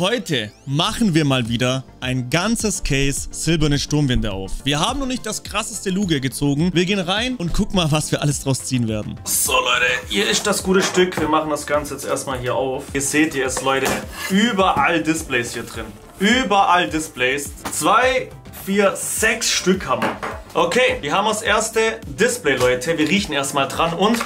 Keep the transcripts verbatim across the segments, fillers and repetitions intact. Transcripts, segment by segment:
Heute machen wir mal wieder ein ganzes Case Silberne Sturmwinde auf. Wir haben noch nicht das krasseste Lugia gezogen. Wir gehen rein und gucken mal, was wir alles draus ziehen werden. So Leute, hier ist das gute Stück. Wir machen das Ganze jetzt erstmal hier auf. Ihr seht ihr es, Leute, überall Displays hier drin. Überall Displays. Zwei, vier, sechs Stück haben wir. Okay, wir haben das erste Display, Leute. Wir riechen erstmal dran und...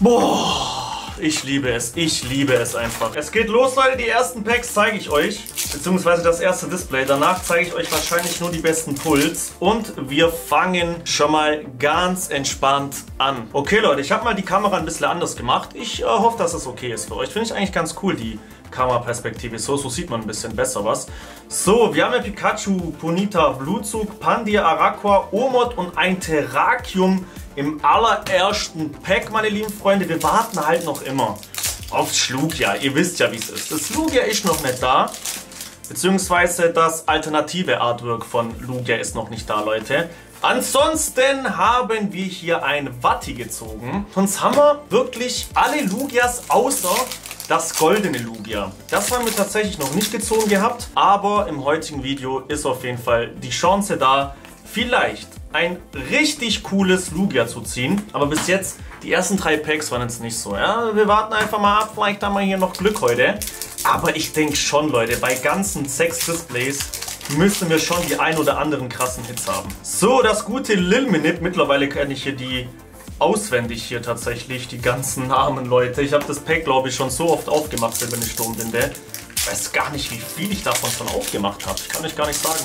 Boah! Ich liebe es. Ich liebe es einfach. Es geht los, Leute. Die ersten Packs zeige ich euch. Beziehungsweise das erste Display. Danach zeige ich euch wahrscheinlich nur die besten Pulls. Und wir fangen schon mal ganz entspannt an. Okay, Leute. Ich habe mal die Kamera ein bisschen anders gemacht. Ich äh, hoffe, dass es okay ist für euch. Finde ich eigentlich ganz cool, die Kameraperspektive. So, so sieht man ein bisschen besser was. So, wir haben ja Pikachu, Ponita, Blutzug, Pandia, Araqua, Omot und ein Terrakium im allerersten Pack, meine lieben Freunde. Wir warten halt noch immer aufs Lugia. Ihr wisst ja, wie es ist. Das Lugia ist noch nicht da. Beziehungsweise das alternative Artwork von Lugia ist noch nicht da, Leute. Ansonsten haben wir hier ein Watti gezogen. Sonst haben wir wirklich alle Lugias außer... das goldene Lugia. Das haben wir tatsächlich noch nicht gezogen gehabt, aber im heutigen Video ist auf jeden Fall die Chance da, vielleicht ein richtig cooles Lugia zu ziehen. Aber bis jetzt, die ersten drei Packs waren jetzt nicht so. Ja? Wir warten einfach mal ab, vielleicht haben wir hier noch Glück heute. Aber ich denke schon, Leute, bei ganzen sechs Displays müssen wir schon die ein oder anderen krassen Hits haben. So, das gute Lil Minip. Mittlerweile kann ich hier die... auswendig hier tatsächlich die ganzen Namen, Leute. Ich habe das Pack, glaube ich, schon so oft aufgemacht, Silberne Sturmwinde. Ich weiß gar nicht, wie viel ich davon schon aufgemacht habe. Ich kann euch gar nicht sagen,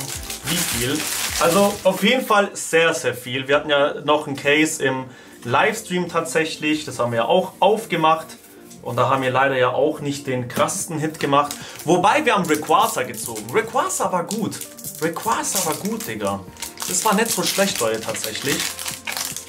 wie viel. Also auf jeden Fall sehr, sehr viel. Wir hatten ja noch einen Case im Livestream tatsächlich. Das haben wir ja auch aufgemacht. Und da haben wir leider ja auch nicht den krassesten Hit gemacht. Wobei, wir haben Rayquaza gezogen. Rayquaza war gut. Rayquaza war gut, Digga. Das war nicht so schlecht, Leute, tatsächlich.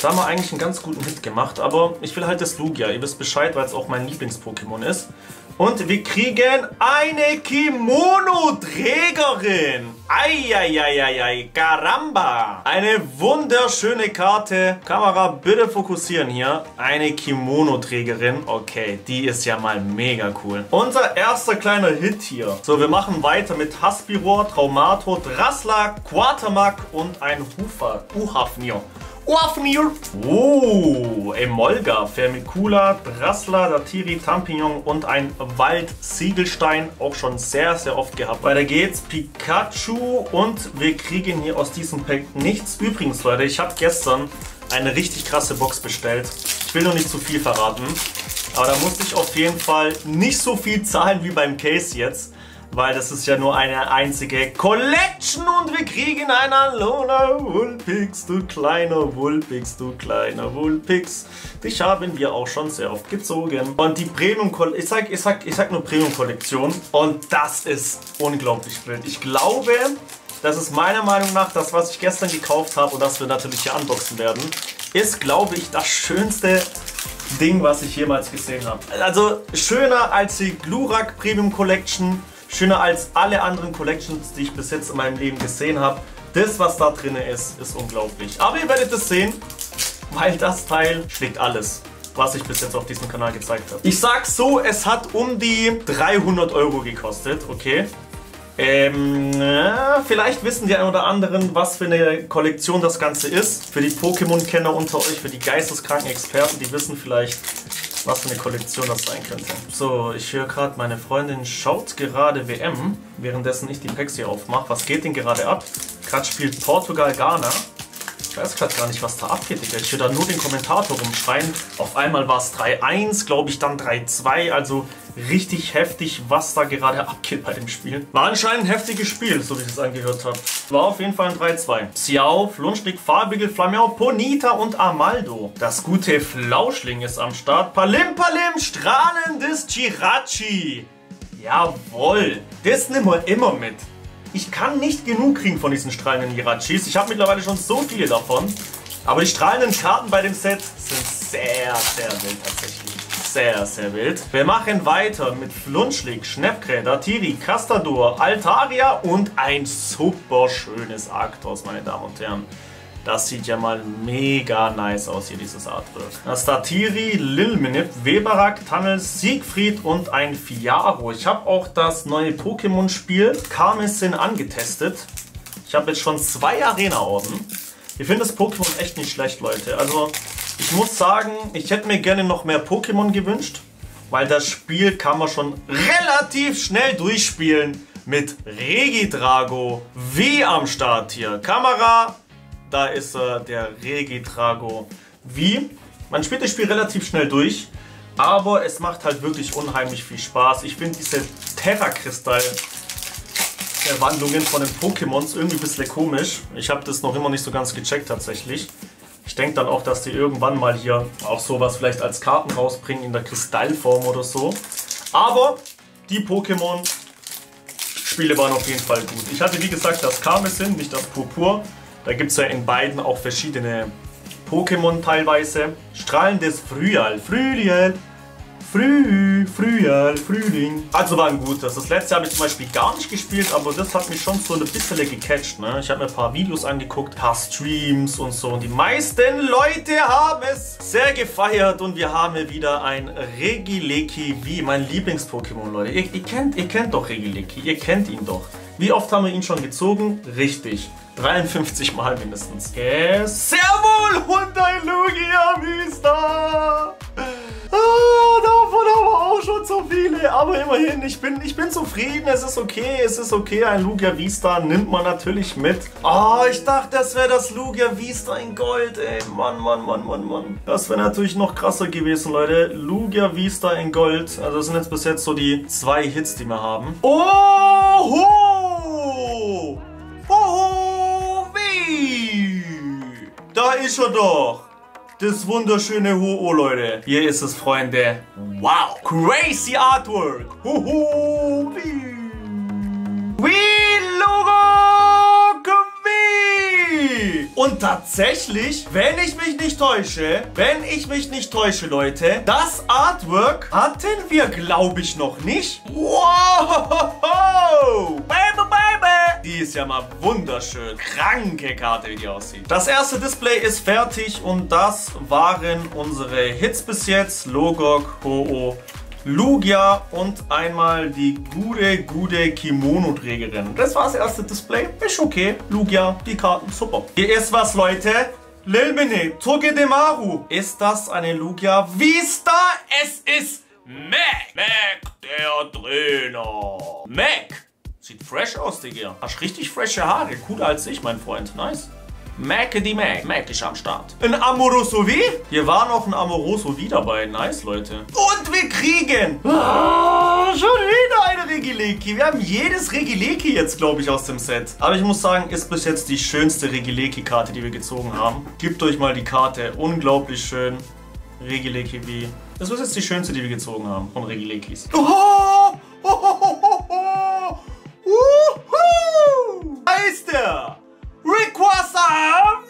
Da haben wir eigentlich einen ganz guten Hit gemacht, aber ich will halt das Lugia. Ihr wisst Bescheid, weil es auch mein Lieblings-Pokémon ist. Und wir kriegen eine Kimono-Trägerin. Eieieiei, caramba. Eine wunderschöne Karte. Kamera, bitte fokussieren hier. Eine Kimono-Trägerin. Okay, die ist ja mal mega cool. Unser erster kleiner Hit hier. So, wir machen weiter mit Haspiro, Traumato, Drasla, Quatermak und ein Hufa. Uhafnir. Uhafnir! Oh, Emolga, Vermicula, Drasla, Datiri, Tampignon und ein Waldsiegelstein. Auch schon sehr, sehr oft gehabt. Weiter geht's. Pikachu und wir kriegen hier aus diesem Pack nichts. Übrigens, Leute, ich habe gestern eine richtig krasse Box bestellt. Ich will noch nicht zu viel verraten. Aber da musste ich auf jeden Fall nicht so viel zahlen wie beim Case jetzt. Weil das ist ja nur eine einzige Collection und wir kriegen einen Alola Wulpix, du kleiner Wulpix, du kleiner Wulpix. Dich haben wir auch schon sehr oft gezogen. Und die Premium-Kollektion, ich sag, ich, sag, ich sag nur Premium-Kollektion und das ist unglaublich wild. Ich glaube, das ist meiner Meinung nach das, was ich gestern gekauft habe und das wir natürlich hier unboxen werden, ist, glaube ich, das schönste Ding, was ich jemals gesehen habe. Also schöner als die Glurak Premium Collection. Schöner als alle anderen Collections, die ich bis jetzt in meinem Leben gesehen habe. Das, was da drin ist, ist unglaublich. Aber ihr werdet es sehen, weil das Teil schlägt alles, was ich bis jetzt auf diesem Kanal gezeigt habe. Ich sag's so, es hat um die dreihundert Euro gekostet, okay? Ähm, vielleicht wissen die ein oder anderen, was für eine Kollektion das Ganze ist. Für die Pokémon-Kenner unter euch, für die geisteskranken Experten, die wissen vielleicht... was für eine Kollektion das sein könnte. So, ich höre gerade, meine Freundin schaut gerade W M, währenddessen ich die Packs hier aufmache. Was geht denn gerade ab? Gerade spielt Portugal Ghana. Ich weiß gerade gar nicht, was da abgeht, Digga. Ich höre da nur den Kommentator rumschreien. Auf einmal war es drei eins, glaube ich, dann drei zwei. Also richtig heftig, was da gerade abgeht bei dem Spiel. War anscheinend ein heftiges Spiel, so wie ich es angehört habe. War auf jeden Fall ein drei zwei. Xiao, Flunschnick, Farbigel, Flammeo, Ponita und Amaldo. Das gute Flauschling ist am Start. Palim, Palim, strahlendes Chirachi. Jawohl, das nehmen wir immer mit. Ich kann nicht genug kriegen von diesen strahlenden Jirachis. Ich habe mittlerweile schon so viele davon. Aber die strahlenden Karten bei dem Set sind sehr, sehr wild tatsächlich. Sehr, sehr wild. Wir machen weiter mit Flunschlick, Schnäppkräder, Tiri, Castador, Altaria und ein super schönes Arktos, meine Damen und Herren. Das sieht ja mal mega nice aus hier, dieses Artwork. Astatiri, Lilminip, Weberak, Tunnel, Siegfried und ein Fiaro. Ich habe auch das neue Pokémon-Spiel Karmesin angetestet. Ich habe jetzt schon zwei Arena außen. Ich finde das Pokémon echt nicht schlecht, Leute. Also ich muss sagen, ich hätte mir gerne noch mehr Pokémon gewünscht, weil das Spiel kann man schon relativ schnell durchspielen. Mit Regidrago W am Start hier. Kamera, da ist äh, der Regidrago W. Man spielt das Spiel relativ schnell durch, aber es macht halt wirklich unheimlich viel Spaß. Ich finde diese Terra-Kristall-Verwandlungen von den Pokémons irgendwie ein bisschen komisch. Ich habe das noch immer nicht so ganz gecheckt tatsächlich. Ich denke dann auch, dass die irgendwann mal hier auch sowas vielleicht als Karten rausbringen in der Kristallform oder so. Aber die Pokémon... Spiele waren auf jeden Fall gut. Ich hatte wie gesagt das Karmesin, nicht das Purpur. Da gibt es ja in beiden auch verschiedene Pokémon teilweise. Strahlendes Frühjahr, Frühjahr, Früh, Frühjahr, Frühling. Also war ein gutes. Das letzte habe ich zum Beispiel gar nicht gespielt, aber das hat mich schon so ein bisschen gecatcht. Ne? Ich habe mir ein paar Videos angeguckt, ein paar Streams und so. Und die meisten Leute haben es sehr gefeiert und wir haben hier wieder ein Regileki, wie mein Lieblings-Pokémon, Leute. Ihr, ihr, kennt, ihr kennt doch Regileki, ihr kennt ihn doch. Wie oft haben wir ihn schon gezogen? Richtig. dreiundfünfzig Mal mindestens. Okay. Sehr wohl und ein Lugia, Mister. Ah, davon haben wir auch schon so viele, aber immerhin, ich bin, ich bin zufrieden, es ist okay, es ist okay, ein Lugia Vista nimmt man natürlich mit. Ah, oh, ich dachte, das wäre das Lugia Vista in Gold, ey, Mann, Mann, Mann, Mann, Mann. Das wäre natürlich noch krasser gewesen, Leute, Lugia Vista in Gold, also das sind jetzt bis jetzt so die zwei Hits, die wir haben. Oho! Oho! Weh! Da ist er doch! Das wunderschöne Ho-Oh, Leute. Hier ist es, Freunde. Wow. Crazy Artwork. Ho-Oh. Wie Logok. Wie. Und tatsächlich, wenn ich mich nicht täusche, wenn ich mich nicht täusche, Leute, das Artwork hatten wir, glaube ich, noch nicht. Wow. Baby, baby. Die ist ja mal wunderschön. Kranke Karte, wie die aussieht. Das erste Display ist fertig und das waren unsere Hits bis jetzt. Logok, Ho-Oh, Lugia und einmal die gute, gute Kimono-Trägerin. Das war das erste Display. Ist okay. Lugia, die Karten, super. Hier ist was, Leute. Lilmine, Togedemaru. Ist das eine Lugia Vista? Es ist Mac. Mac, der Trainer. Mac. Sieht fresh aus, Digga. Hast richtig frische Haare. Cooler als ich, mein Freund. Nice. Macke die Mac. Mac ist am Start. Ein Amoroso wie? Hier war noch ein Amoroso wie dabei. Nice, Leute. Und wir kriegen... Ah, schon wieder eine Regileki. Wir haben jedes Regileki jetzt, glaube ich, aus dem Set. Aber ich muss sagen, ist bis jetzt die schönste Regileki-Karte, die wir gezogen haben. Gebt euch mal die Karte. Unglaublich schön. Regileki wie. Das ist jetzt die schönste, die wir gezogen haben. Von Regilekis. Oh! Oh, oh, oh, oh, oh. Wuhu! Da ist er! Rayquaza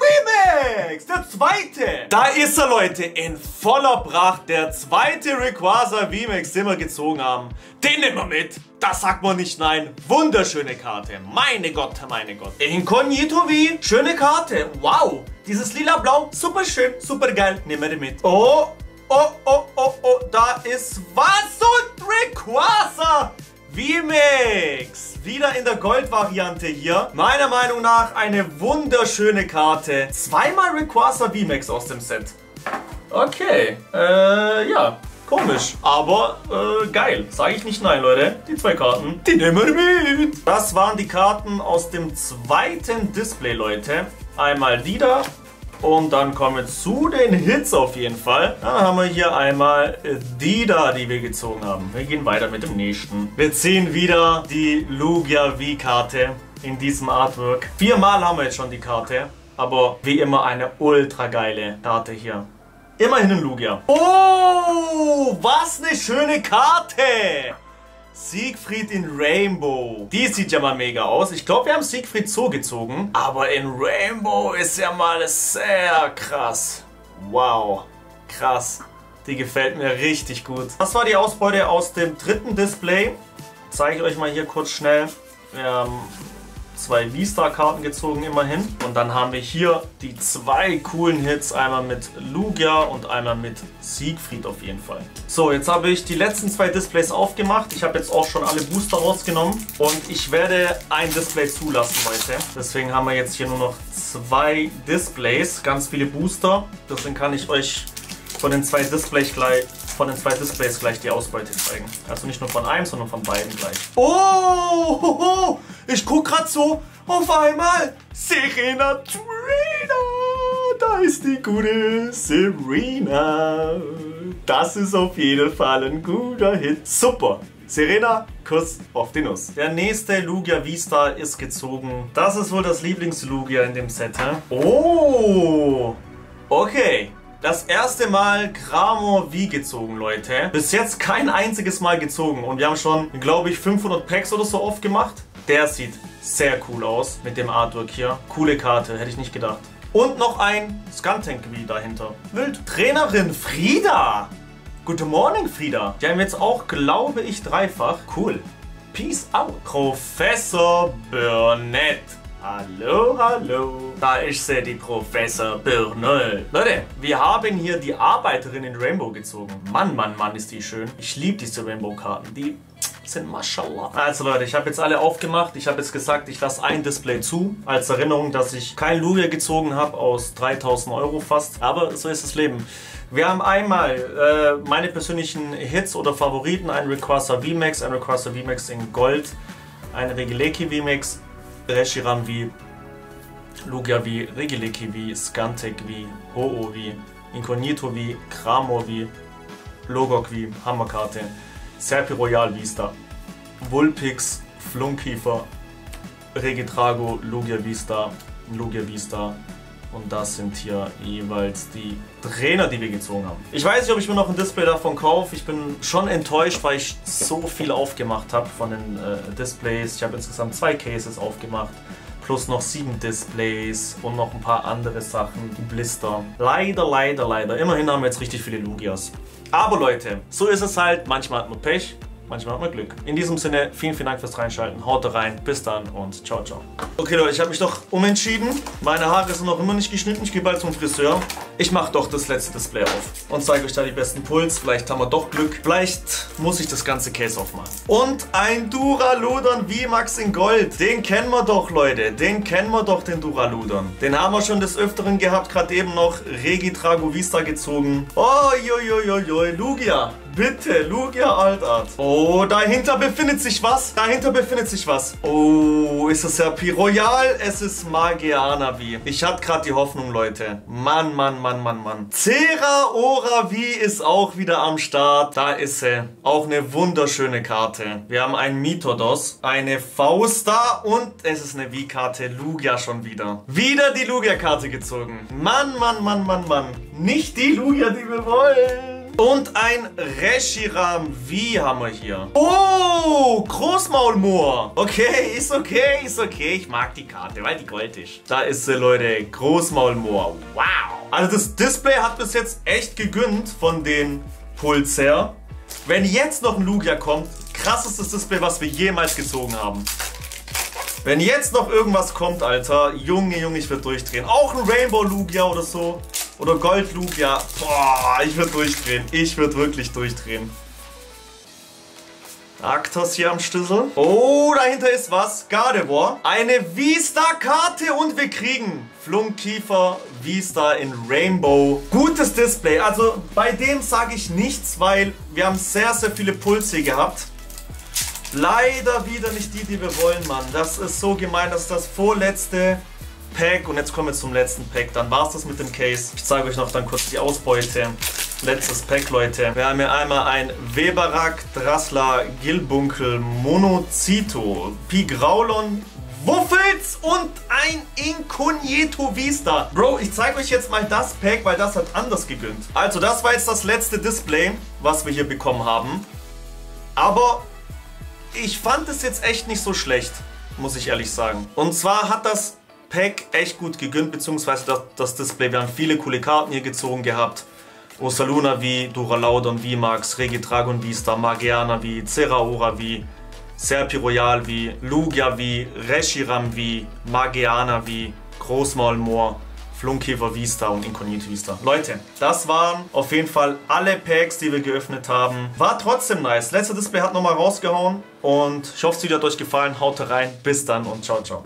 Remix! Der zweite! Da ist er, Leute, in voller Pracht. Der zweite Rayquaza Remix, den wir gezogen haben. Den nehmen wir mit. Das sagt man nicht nein. Wunderschöne Karte. Meine Gott, meine Gott. Inkognito wie? Schöne Karte. Wow. Dieses lila-blau. Super schön, super geil. Nehmen wir mit. Oh, oh, oh, oh, oh. Da ist was und Rayquaza Remix! Wieder in der Gold-Variante hier. Meiner Meinung nach eine wunderschöne Karte. Zweimal Rayquaza Remix aus dem Set. Okay, äh, ja, komisch. Aber, äh, geil. Sage ich nicht nein, Leute. Die zwei Karten, die nehmen wir mit. Das waren die Karten aus dem zweiten Display, Leute. Einmal die da. Und dann kommen wir zu den Hits auf jeden Fall. Dann haben wir hier einmal die da, die wir gezogen haben. Wir gehen weiter mit dem nächsten. Wir ziehen wieder die Lugia V-Karte in diesem Artwork. Viermal haben wir jetzt schon die Karte. Aber wie immer eine ultra geile Karte hier. Immerhin ein Lugia. Oh, was eine schöne Karte! Siegfried in Rainbow. Die sieht ja mal mega aus. Ich glaube, wir haben Siegfried so gezogen. Aber in Rainbow ist ja mal sehr krass. Wow. Krass. Die gefällt mir richtig gut. Das war die Ausbeute aus dem dritten Display. Zeige ich euch mal hier kurz schnell. Ähm, zwei V-Star-Karten gezogen immerhin. Und dann haben wir hier die zwei coolen Hits, einmal mit Lugia und einmal mit Siegfried auf jeden Fall. So, jetzt habe ich die letzten zwei Displays aufgemacht. Ich habe jetzt auch schon alle Booster rausgenommen und ich werde ein Display zulassen, Leute. Deswegen haben wir jetzt hier nur noch zwei Displays, ganz viele Booster. Deswegen kann ich euch von den zwei Displays gleich... von den zwei Displays gleich die Ausbeute zeigen. Also nicht nur von einem, sondern von beiden gleich. Oh, ho, ho. Ich guck grad so, auf einmal Serena, Serena, da ist die gute Serena. Das ist auf jeden Fall ein guter Hit. Super. Serena, Kuss auf die Nuss. Der nächste Lugia V-Star ist gezogen. Das ist wohl das Lieblings-Lugia in dem Set, hä? Oh, okay. Das erste Mal Kramor V gezogen, Leute. Bis jetzt kein einziges Mal gezogen. Und wir haben schon, glaube ich, fünfhundert Packs oder so oft gemacht. Der sieht sehr cool aus mit dem Artwork hier. Coole Karte, hätte ich nicht gedacht. Und noch ein Skuntank V dahinter. Wild. Trainerin Frieda. Guten Morning, Frieda. Die haben jetzt auch, glaube ich, dreifach. Cool. Peace out. Professor Burnett. Hallo, hallo. Da ist sie, die Professor Burnell. Leute, wir haben hier die Arbeiterin in Rainbow gezogen. Mann, Mann, Mann, ist die schön. Ich liebe diese Rainbow-Karten. Die sind Mashallah. Also Leute, ich habe jetzt alle aufgemacht. Ich habe jetzt gesagt, ich lasse ein Display zu. Als Erinnerung, dass ich kein Lugia gezogen habe aus dreitausend Euro fast. Aber so ist das Leben. Wir haben einmal äh, meine persönlichen Hits oder Favoriten. Ein Rayquaza V-Max, ein Rayquaza V-Max in Gold, ein Regileki V-Max, Reshiram V, Lugia V, Regileki V, Skuntank V, Ho-Oh V, Inkognito V, Kramor V, Logok V, Hammerkarte, Serpiroyal V-Star, Vulpix, Flunkiefer, Regidrago, Lugia V-Star, Lugia V-Star. Und das sind hier jeweils die Trainer, die wir gezogen haben. Ich weiß nicht, ob ich mir noch ein Display davon kaufe. Ich bin schon enttäuscht, weil ich so viel aufgemacht habe von den äh, Displays. Ich habe insgesamt zwei Cases aufgemacht. Plus noch sieben Displays und noch ein paar andere Sachen, die Blister. Leider, leider, leider. Immerhin haben wir jetzt richtig viele Lugias. Aber Leute, so ist es halt. Manchmal hat man Pech. Manchmal hat man Glück. In diesem Sinne, vielen, vielen Dank fürs Reinschalten. Haut rein, bis dann und ciao, ciao. Okay Leute, ich habe mich doch umentschieden. Meine Haare sind noch immer nicht geschnitten. Ich gehe bald zum Friseur. Ich mache doch das letzte Display auf und zeige euch da die besten Puls. Vielleicht haben wir doch Glück. Vielleicht muss ich das ganze Case aufmachen. Und ein Duraludon V-Max in Gold. Den kennen wir doch, Leute. Den kennen wir doch, den Duraludon. Den haben wir schon des Öfteren gehabt. Gerade eben noch Regidrago V-Star gezogen. Oh, jo, jo, jo, jo, Lugia. Bitte, Lugia Altart. Oh, dahinter befindet sich was. Dahinter befindet sich was. Oh, ist es Serpiroyal? Es ist Magiana V. Ich hatte gerade die Hoffnung, Leute. Mann, Mann, Mann, Mann, Mann. Terrakium V ist auch wieder am Start. Da ist sie. Auch eine wunderschöne Karte. Wir haben einen Mythodos, eine Fausta und es ist eine V-Karte. Lugia schon wieder. Wieder die Lugia-Karte gezogen. Mann, Mann, Mann, Mann, Mann. Nicht die Lugia, die wir wollen. Und ein Reshiram V haben wir hier. Oh, Großmaulmoor. Okay, ist okay, ist okay. Ich mag die Karte, weil die Gold ist. Da ist sie, Leute. Großmaulmoor. Wow. Also das Display hat bis jetzt echt gegönnt von den Puls her. Wenn jetzt noch ein Lugia kommt, krassestes Display, was wir jemals gezogen haben. Wenn jetzt noch irgendwas kommt, Alter, Junge, Junge, ich werd durchdrehen. Auch ein Rainbow Lugia oder so. Oder Gold Lugia. Boah, ich würde durchdrehen. Ich würde wirklich durchdrehen. Arktos hier am Schlüssel. Oh, dahinter ist was. Gardevoir. Eine V-Star-Karte und wir kriegen Flunkiefer V-Star in Rainbow. Gutes Display. Also bei dem sage ich nichts, weil wir haben sehr, sehr viele Pulse gehabt. Leider wieder nicht die, die wir wollen, Mann. Das ist so gemein, dass das vorletzte... Pack und jetzt kommen wir zum letzten Pack. Dann war es das mit dem Case. Ich zeige euch noch dann kurz die Ausbeute. Letztes Pack, Leute. Wir haben hier einmal ein Weberak, Drasla, Gilbunkel, Monozito, Pigraulon, Wuffels und ein Inkognito V-Star. Bro, ich zeige euch jetzt mal das Pack, weil das hat anders gegönnt. Also das war jetzt das letzte Display, was wir hier bekommen haben. Aber ich fand es jetzt echt nicht so schlecht, muss ich ehrlich sagen. Und zwar hat das... Pack echt gut gegönnt, beziehungsweise das, das Display. Wir haben viele coole Karten hier gezogen gehabt. Ursaluna V, Duraludon V-Max, Regidragon V-Star, Magiana V, Zeraora V, Serpiroyal wie, Lugia wie, Reshiram wie, Magiana wie, Großmaulmoor, Flunkiver Vista und Inkognito Vista. Leute, das waren auf jeden Fall alle Packs, die wir geöffnet haben. War trotzdem nice. Letzte Display hat nochmal rausgehauen. Und ich hoffe, das Video hat euch gefallen. Haut rein, bis dann und ciao, ciao.